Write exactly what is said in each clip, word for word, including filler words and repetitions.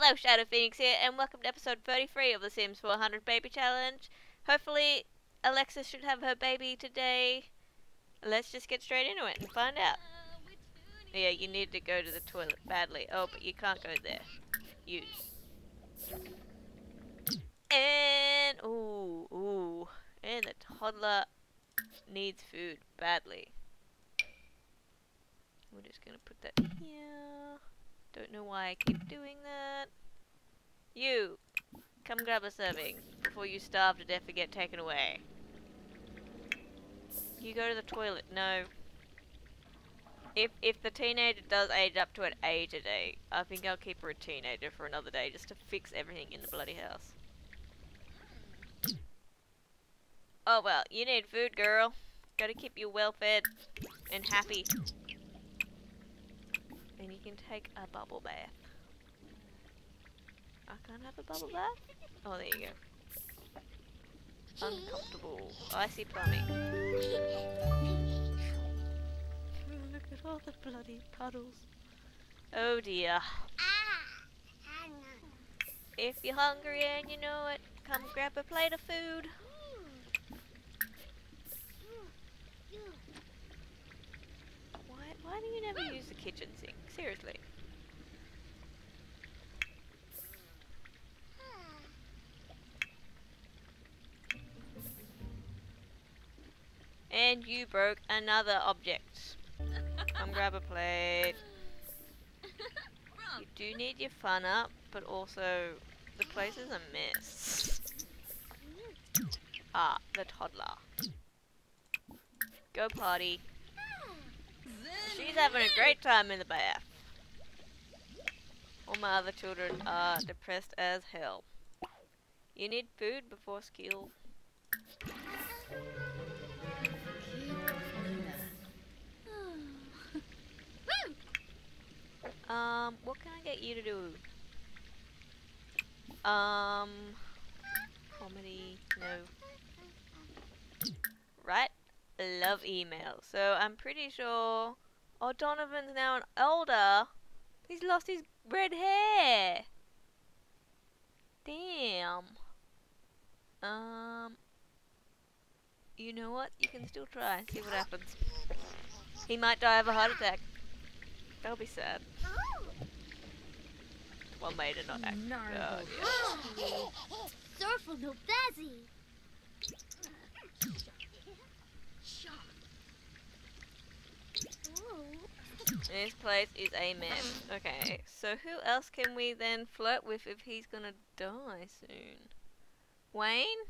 Hello, Shadow Phoenix here, and welcome to episode thirty-three of the Sims four hundred Baby Challenge. Hopefully, Alexis should have her baby today. Let's just get straight into it and find out. Yeah, you need to go to the toilet badly. Oh, but you can't go there. Use. And, ooh, ooh. And the toddler needs food badly. We're just gonna put that here. Don't know why I keep doing that. You! Come grab a serving before you starve to death and get taken away. You go to the toilet. No. If if the teenager does age up to an age today, I think I'll keep her a teenager for another day just to fix everything in the bloody house. Oh well, you need food, girl. Gotta keep you well fed and happy. And you can take a bubble bath. I can't have a bubble bath? Oh, there you go. Uncomfortable. Icy plumbing. Look at all the bloody puddles. Oh dear. If you're hungry and you know it, come grab a plate of food. Why do you never use the kitchen sink? Seriously. And you broke another object. Come grab a plate. You do need your fun up, but also the place is a mess. Ah, the toddler. Go party. She's having a great time in the bath. All my other children are depressed as hell. You need food before skill. Um, what can I get you to do? Um, comedy, no. Right? Love email. So I'm pretty sure... Oh, Donovan's now an elder. He's lost his red hair. Damn. Um. You know what? You can still try. See what happens. He might die of a heart attack. That'll be sad. Well, made it not act. Oh, yeah. This place is a mess. Okay, so who else can we then flirt with if he's gonna die soon? Wayne?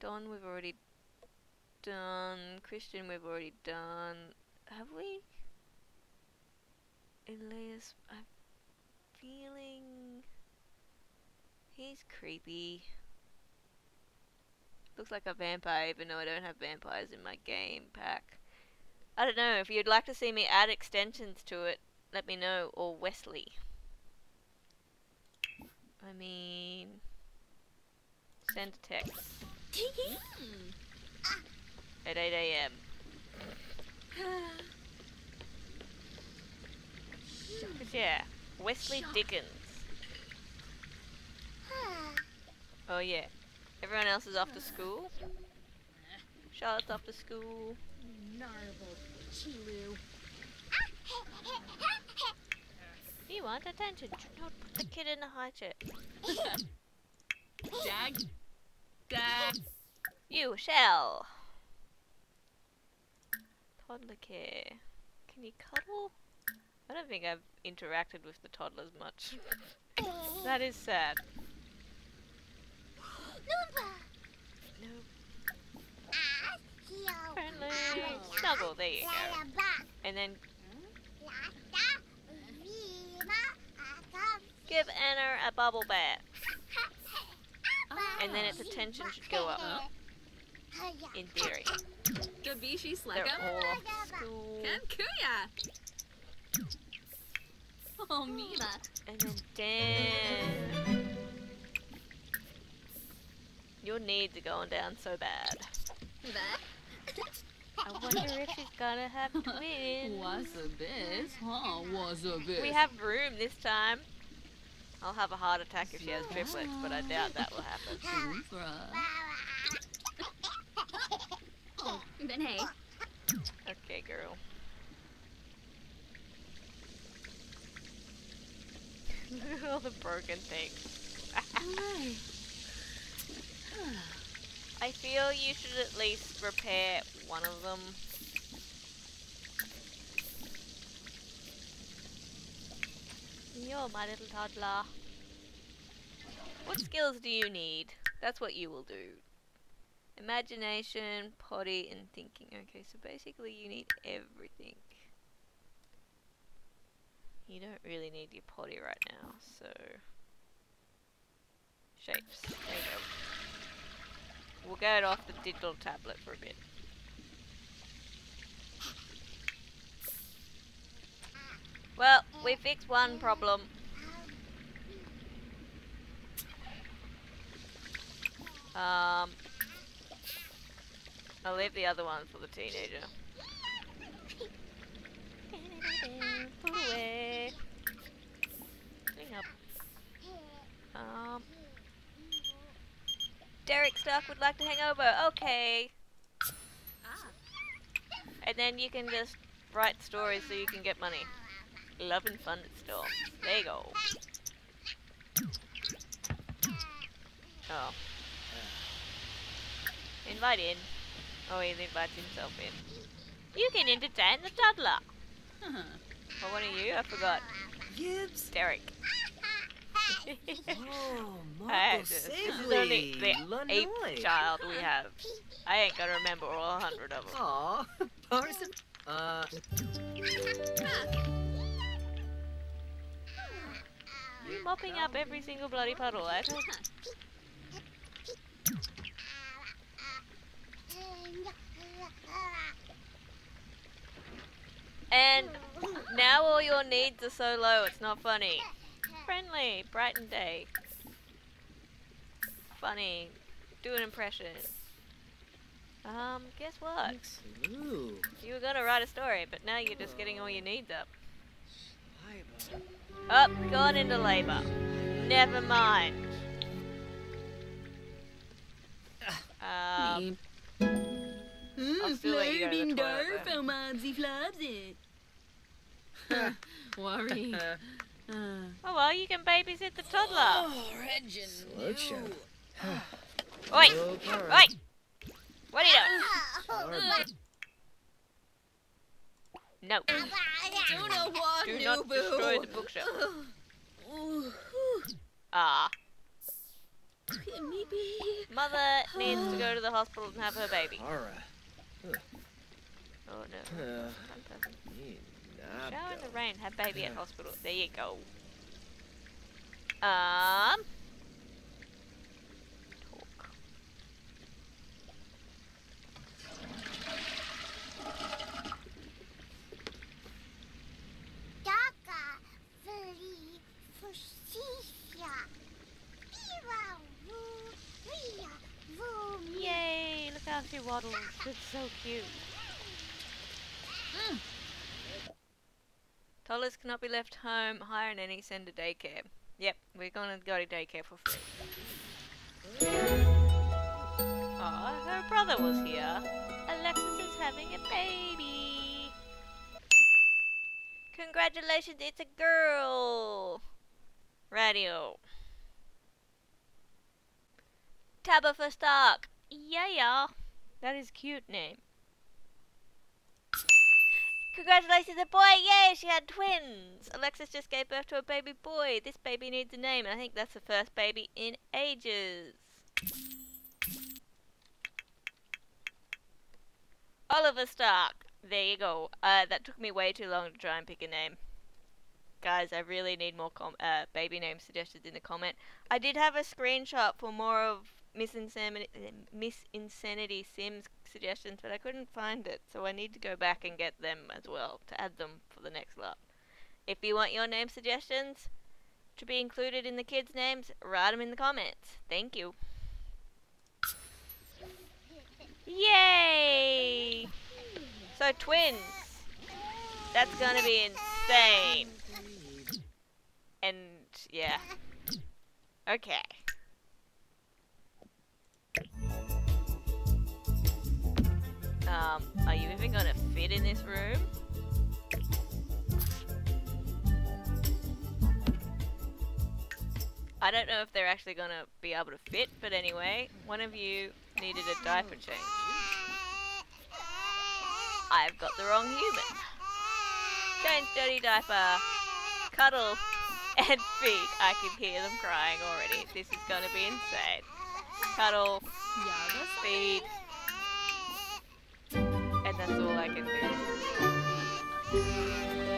Don, we've already done. Christian, we've already done. Have we? Elias, I'm feeling... He's creepy. Looks like a vampire, even though I don't have vampires in my game pack. I don't know, if you'd like to see me add extensions to it, let me know, or Wesley. I mean... Send a text. At eight A M Yeah, Wesley Dickens. Oh yeah, everyone else is off to school. Charlotte's off to school. You want attention? Do not put the kid in a high chair. Jag, jag. You shall. Toddler care. Can you cuddle? I don't think I've interacted with the toddlers much. That is sad. No. Friendly. Snuggle, there you go. And then... Give Anna a bubble bath. And then its attention should go up. In theory. They're all off school. Oh, Mina. And then Dan. Your needs are going down so bad. I wonder if she's gonna have twins. What's this? Huh? What's this? We have room this time. I'll have a heart attack if she has triplets, but I doubt that will happen. Oh, then hey. Okay, girl. Look at all the broken things. I feel you should at least repair one of them. You're my little toddler. What skills do you need? That's what you will do. Imagination, potty, and thinking. Okay, so basically you need everything. You don't really need your potty right now, so... Shapes. There you go. We'll go it off the digital tablet for a bit. Well, we fixed one problem. Um... I'll leave the other one for the teenager. Put away. Clean up. Um. Derek Stark would like to hang over. Okay. Ah. And then you can just write stories so you can get money. Love and fun at store. There you go. Oh. Invite in. Oh, he invites himself in. You can entertain the toddler. Huh. Well, what are you? I forgot. Gibbs. Derek. Oh, Marco Sibley. This is only the eighth child we have. I ain't gonna remember all hundred of them. Aw, Carson. Uh. You're mopping up every single bloody puddle, lad. And now all your needs are so low, it's not funny. Friendly, bright and day. Funny. Do an impression. Um, guess what? Ooh. You were gonna write a story, but now you're just getting all your needs up. Up, oh, gone into labor. Never mind. Um... Mm, flirting door for Monsey Flobsy. Worry. uh, oh well, you can babysit the toddler. Oh, Regin. Oi! Oi! What are you doing? No. Do not, want Do not destroy the bookshelf. Ah. Maybe. Mother needs to go to the hospital and have her baby. Kara. Oh no. Uh, Shower in the rain, have baby at hospital. There you go. Um. Talk. Daka, very fushia. Yay, look how she waddles. It's so cute. Mm. Toddlers cannot be left home. Hire a nanny, send to daycare. Yep, we're gonna go to daycare for free. Oh, her brother was here. Alexis is having a baby. Congratulations, it's a girl. Radio. Tabitha Stark. Yeah, yeah. That is a cute name. Congratulations, a boy. Yay, she had twins. Alexis just gave birth to a baby boy. This baby needs a name. I think that's the first baby in ages. Oliver Stark. There you go. Uh, that took me way too long to try and pick a name. Guys, I really need more com uh, baby names suggested in the comment. I did have a screenshot for more of Miss Insanity, Miss Insanity Sims suggestions, but I couldn't find it, so I need to go back and get them as well to add them for the next lot. If you want your name suggestions to be included in the kids' names, write them in the comments. Thank you. Yay! So twins. That's gonna be insane. And yeah. Okay. Um, are you even gonna fit in this room? I don't know if they're actually gonna be able to fit, but anyway, one of you needed a diaper change. I've got the wrong human. Change dirty diaper, cuddle, and feed. I can hear them crying already. This is gonna be insane. Cuddle, feed. And that's all I can do.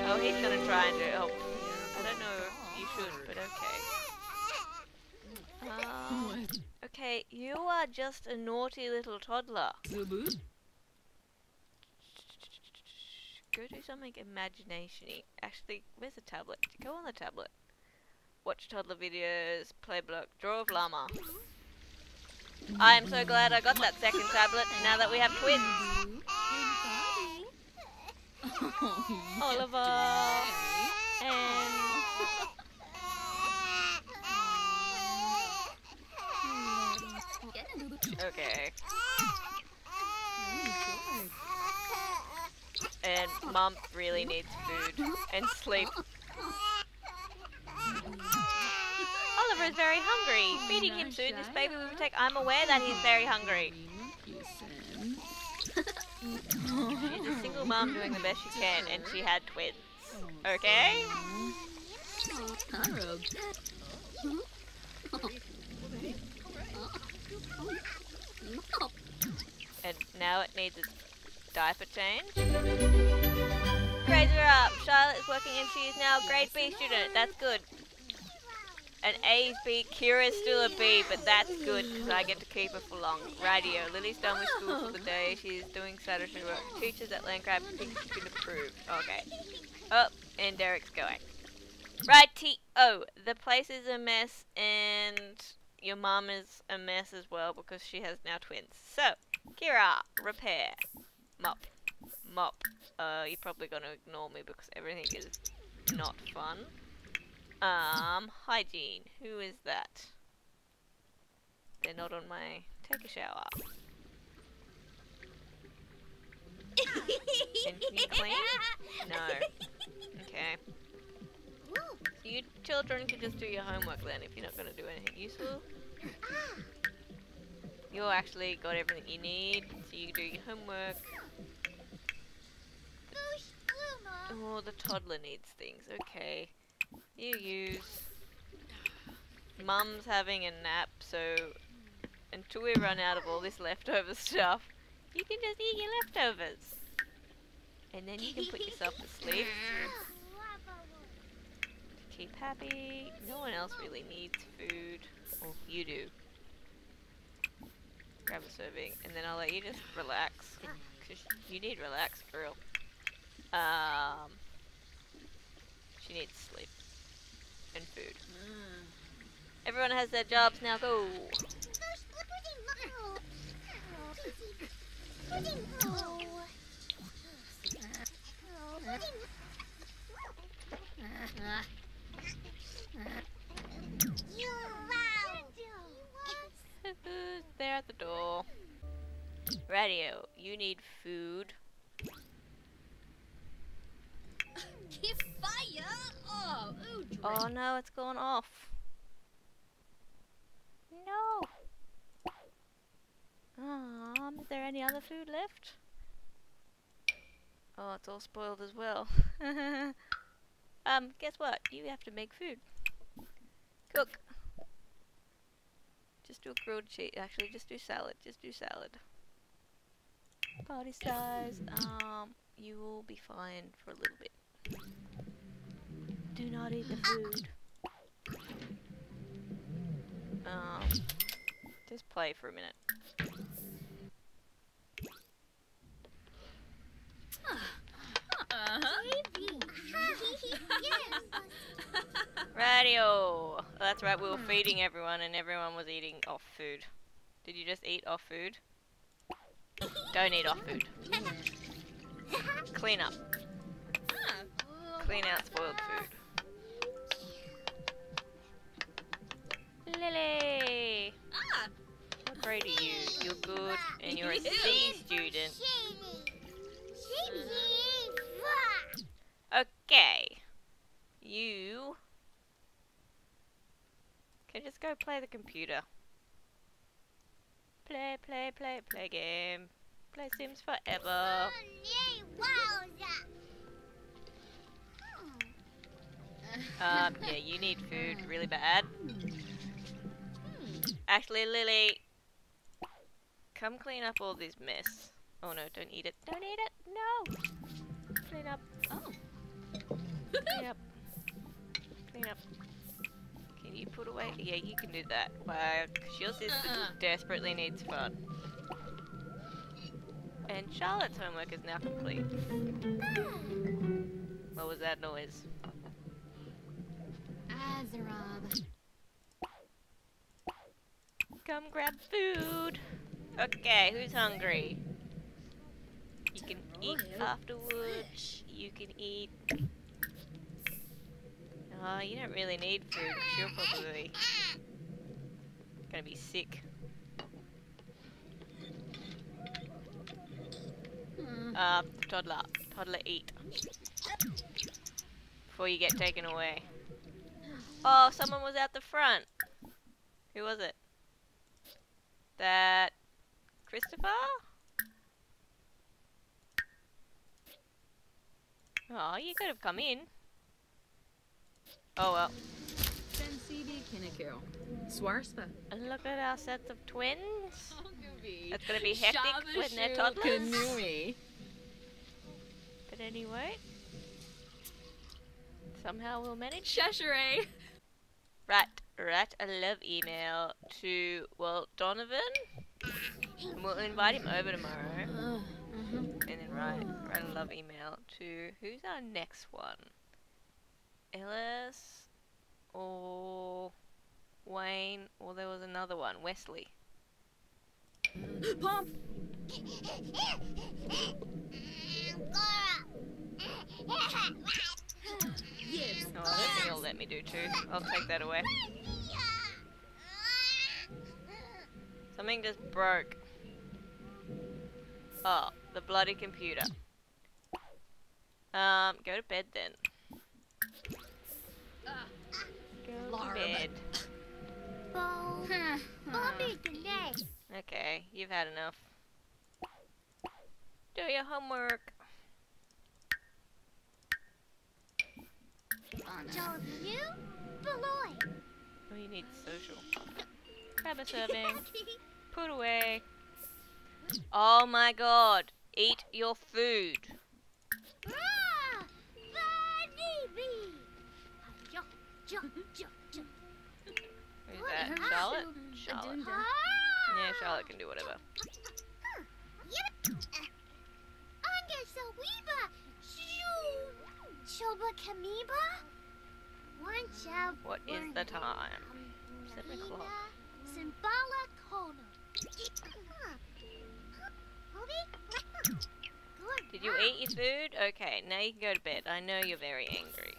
Oh, he's gonna try and do it. Oh, I don't know if you should, but okay. Um, okay, you are just a naughty little toddler. Go do something imagination-y. Actually, where's the tablet? Go on the tablet. Watch toddler videos, play block, draw a llama. I am so glad I got that second tablet now that we have twins. Oliver and okay. And Mum really needs food and sleep. Oliver is very hungry. Feeding him soon, this baby will take. I'm aware that he's very hungry. She's a single mom doing the best she can, and she had twins. Okay? And now it needs a diaper change. Grades are up. Charlotte is working and she is now a grade B student. That's good. An A is B, Kira is still a B, but that's good because I get to keep her for long. Rightio, Lily's done with school for the day. She's doing Saturday work. Teachers at Landcraft think she can approve. Okay. Oh, and Derek's going. Rightio, the place is a mess and your mum is a mess as well because she has now twins. So, Kira, repair. Mop. Mop. Uh, you're probably going to ignore me because everything is not fun. Um, hygiene. Who is that? They're not on my... Take a shower. And can you clean? No. Okay. So you children can just do your homework then if you're not going to do anything useful. You actually got everything you need, so you do your homework. Oh, the toddler needs things. Okay. You use. Mum's having a nap, so until we run out of all this leftover stuff, you can just eat your leftovers. And then you can put yourself to sleep. To keep happy. No one else really needs food. Or you do. Grab a serving, and then I'll let you just relax. Because you need relax, for real. Um, she needs sleep. And food. Mm. Everyone has their jobs now. Go. They're at the door. Radio. You need food. Fire. Oh, ooh, oh no, it's gone off. No. Um, is there any other food left? Oh, it's all spoiled as well. um, guess what? You have to make food. Cook. Just do a grilled cheese. Actually, just do salad. Just do salad. Party size. Um, you will be fine for a little bit. Do not eat the food. Um, just play for a minute. Radio. That's right, we were feeding everyone and everyone was eating off food. Did you just eat off food? Don't eat off food. Clean up. Clean out spoiled food. Lily! What grade are you? You're good and you're a C student. Okay. You can just go play the computer. Play, play, play, play game. Play Sims forever. Um, yeah, you need food really bad. Actually, Lily, come clean up all this mess. Oh no, don't eat it. Don't eat it! No! Clean up. Oh. Clean up. Clean up. Can you put away? Yeah, you can do that. Wow, because your sister uh-uh. desperately needs fun. And Charlotte's homework is now complete. What was that noise? Azerob. Come grab food. Okay, who's hungry? You can eat afterwards. You can eat. Oh, you don't really need food, 'cause you're probably gonna be sick. Uh, toddler. Toddler, eat. Before you get taken away. Oh, someone was out the front. Who was it? That... Christopher? Oh, you could have come in. Oh well. Look at our sets of twins. That's gonna be hectic when they're toddlers. But anyway, somehow we'll manage. Shashere. Right, right. I love email to Walt Donovan, and we'll invite him over tomorrow. Uh, mm-hmm. And then right, right. I love email to who's our next one? Ellis or Wayne, or there was another one, Wesley. Pump. Yes. Oh, I don't think he'll let me do two. I'll take that away. Something just broke. Oh, the bloody computer. Um, go to bed then. Go to bed. Okay, you've had enough. Do your homework. Oh, you need social. Grab a serving. Put away. Oh my god. Eat your food. Who's that? Charlotte? Charlotte. Yeah, Charlotte can do whatever. What is the time? Seven o'clock. Did you eat your food? Okay, now you can go to bed. I know you're very angry.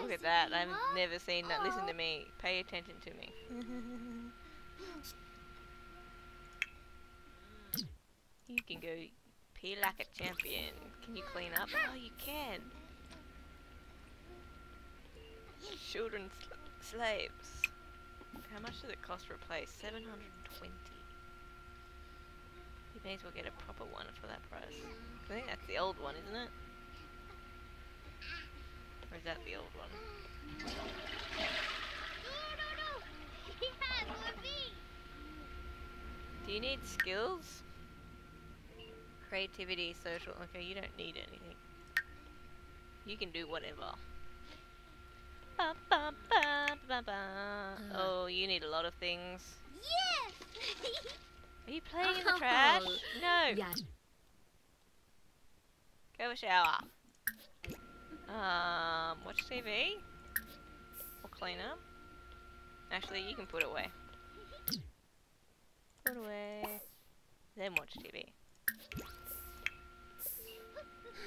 Look at that, I've never seen that. Listen to me, pay attention to me. You can go pee like a champion. Can you clean up? Oh, you can. Children sl slaves. How much does it cost to replace? seven hundred twenty. You may as well get a proper one for that price. I think that's the old one, isn't it? Or is that the old one? No, no, no! He has a bee! Do you need skills? Creativity, social... Okay, you don't need anything. You can do whatever. Ba, ba, ba, ba, ba. Uh-huh. Oh, you need a lot of things. Yes! Are you playing in the trash? No! Yeah. Go have a shower. Um, watch T V? Or clean up? Actually, you can put it away. Put away. Then watch T V.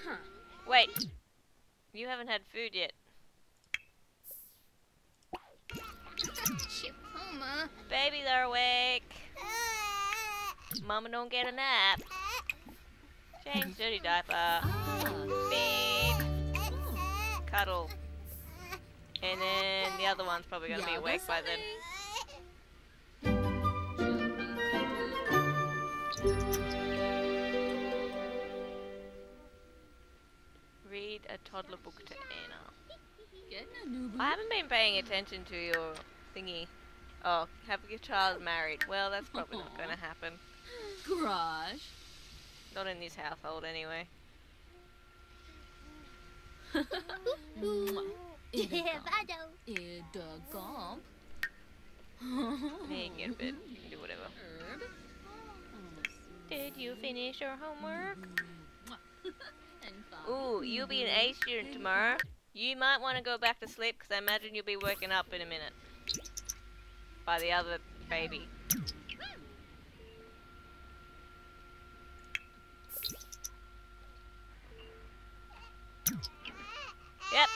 Huh. Wait. You haven't had food yet. Mama. Baby, they're awake. Mama don't get a nap. Change dirty diaper. Feed. Cuddle. And then the other one's probably going to be awake by then. Read a toddler book to Anna. I haven't been paying attention to your thingy. Oh, have your child married. Well, that's probably not going to happen. Garage. Not in this household, anyway. You can get a bit. You can do whatever. Did you finish your homework? Ooh, you'll be an A student tomorrow. You might want to go back to sleep because I imagine you'll be waking up in a minute. By the other baby. Yep.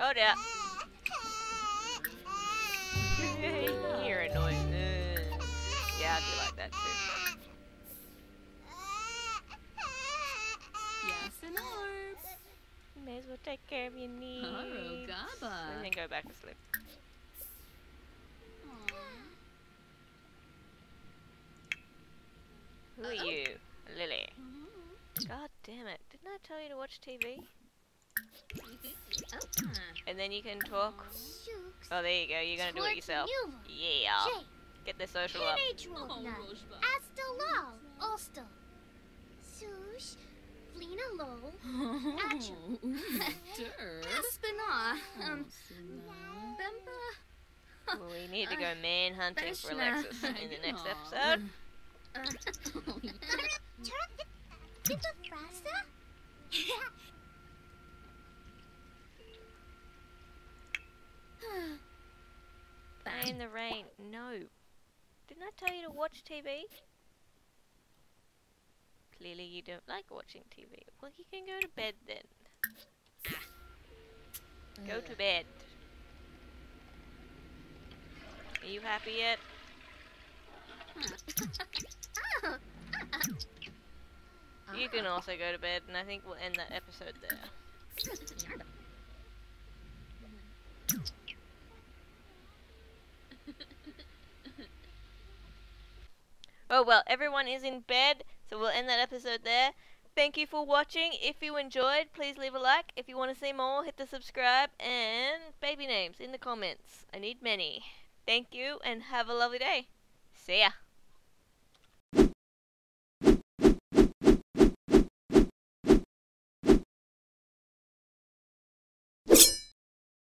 Oh dear. You're annoying. Ugh. Yeah, I do like that too. Yes and arms. You may as well take care of your knees. And then go back to sleep. Who are you? Lily. God damn it. Didn't I tell you to watch T V? And then you can talk. Oh, there you go. You're going to do it yourself. Yeah. Get the social up. Lena Low. Well, we need to go manhunting for Alexis in the next episode. Play in the rain. No. Didn't I tell you to watch T V? Clearly you don't like watching T V. Well, you can go to bed then. Go to bed. Are you happy yet? You can also go to bed, and I think we'll end that episode there. Oh well, everyone is in bed, so we'll end that episode there. Thank you for watching. If you enjoyed, please leave a like. If you want to see more, hit the subscribe, and baby names in the comments. I need many. Thank you, and have a lovely day. See ya.